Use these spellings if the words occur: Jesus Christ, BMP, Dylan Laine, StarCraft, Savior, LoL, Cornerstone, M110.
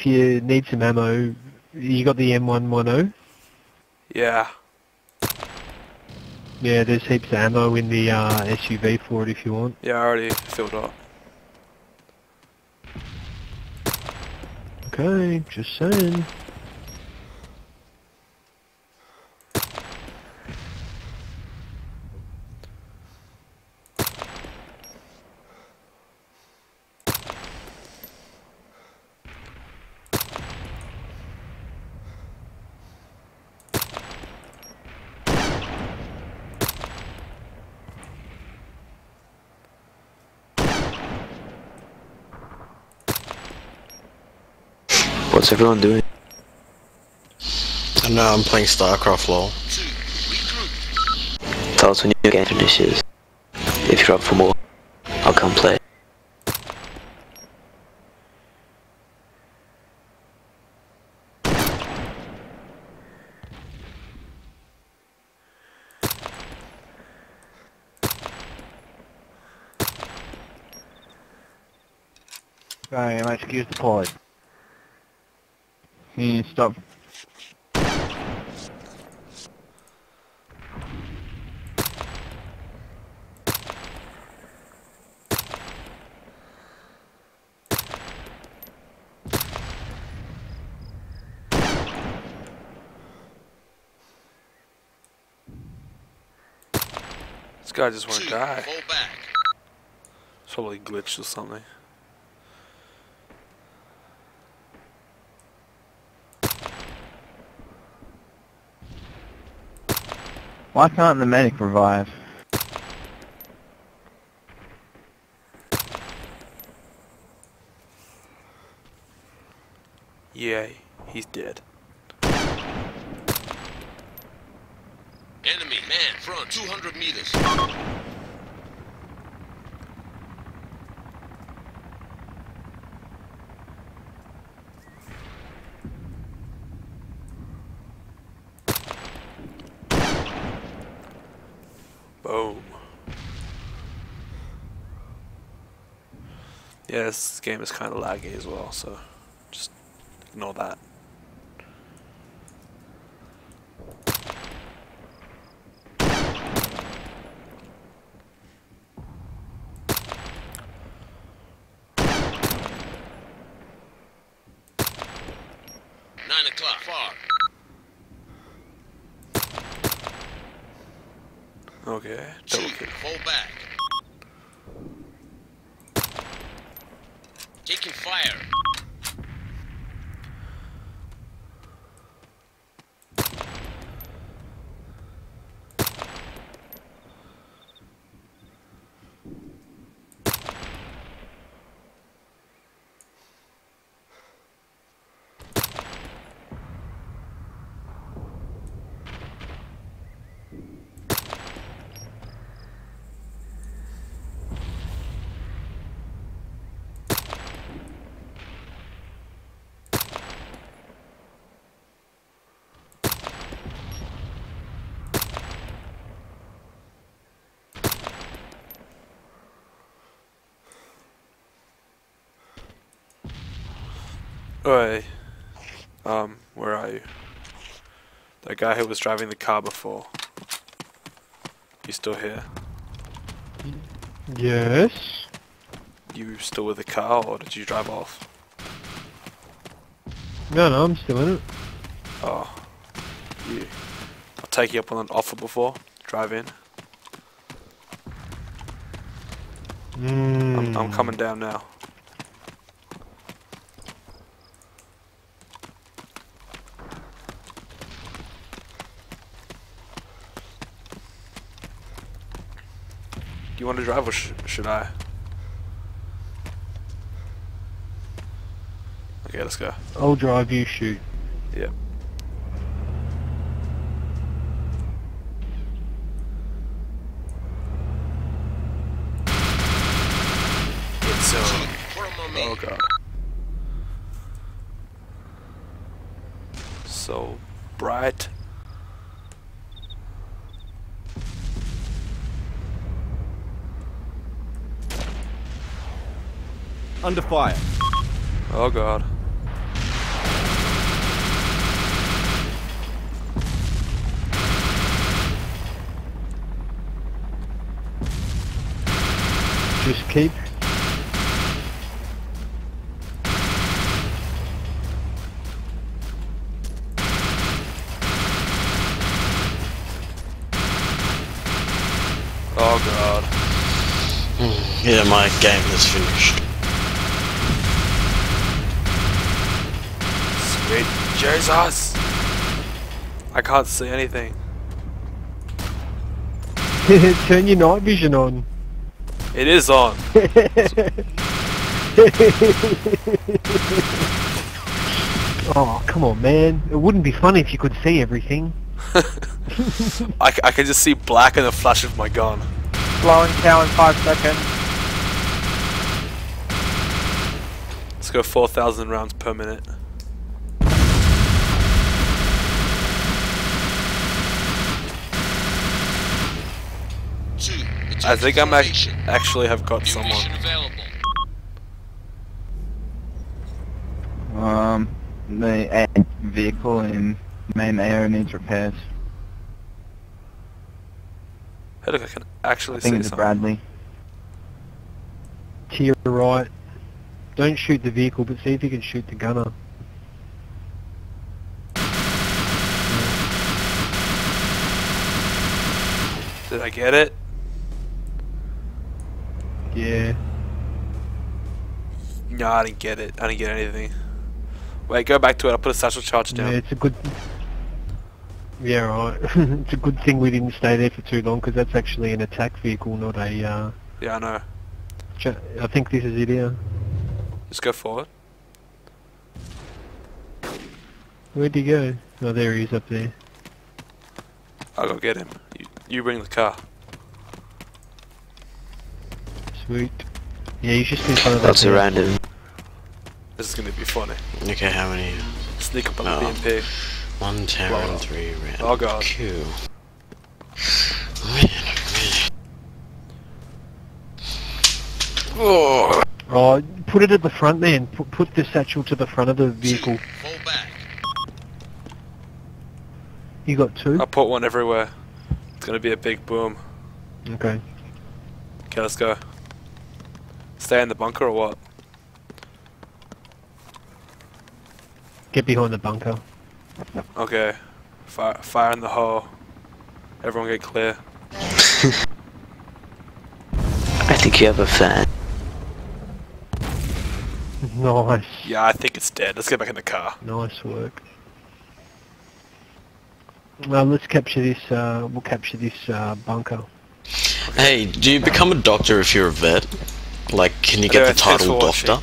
If you need some ammo, you got the M110? Yeah. Yeah, there's heaps of ammo in the SUV for it if you want. Yeah, I already filled up. Okay, just saying. What's everyone doing? I don't know, I'm playing StarCraft LoL. Tell us when your game finishes. If you're up for more, I'll come play. Sorry, I might excuse the pause. Stop. This guy just won't die. It's probably glitched or something. Why can't the medic revive? Yay, he's dead. Enemy, man, front, 200 meters. Yeah, this game is kind of laggy as well, so just ignore that. Okay, double kick. Fall back. Taking fire. Oi, where are you? That guy who was driving the car before. You still here? Yes. You still with the car or did you drive off? No, I'm still in it. Oh. You. I'll take you up on an offer before. Drive in. I'm coming down now. You want to drive or should I? Okay, let's go. I'll drive, you shoot. Yeah. It's oh god. So bright. Under fire. Oh god. Yeah, my game is finished. Sweet Jesus! I can't see anything. Turn your night vision on. It is on. Oh, come on, man. It wouldn't be funny if you could see everything. I can just see black in the flash of my gun. Blowing tower in 5 seconds. Let's go 4,000 rounds per minute. I think I'm actually have got someone. The vehicle in main area needs repairs. Hey, look, I can actually see something. I think it's Bradley. To your right. Don't shoot the vehicle, but see if you can shoot the gunner. Did I get it? Yeah. No, I didn't get it. I didn't get anything. Wait, go back to it. I'll put a satchel charge down. Yeah, it's a good... Yeah, right. It's a good thing we didn't stay there for too long, because that's actually an attack vehicle, not a... Yeah, I know. I think this is it here. Just go forward. Where'd he go? Oh, there he is up there. I'll go get him. You bring the car. Sweet. Yeah, you just in front of that. That's a random. This is gonna be funny. Okay, how many? Sneak up on the BMP. 1, 2, 3 rounds. Oh god. Cool. Oh. Oh, put it at the front then. Put the satchel to the front of the vehicle. Fall back. You got two? I put one everywhere. It's gonna be a big boom. Okay. Okay, let's go. Stay in the bunker or what? Get behind the bunker. Okay. Fire in the hole. Everyone get clear. I think you have a fan. Nice. Yeah, I think it's dead. Let's get back in the car. Nice work. Well, let's capture this, we'll capture this, bunker. Okay. Hey, do you become a doctor if you're a vet? Like, can you get the title doctor?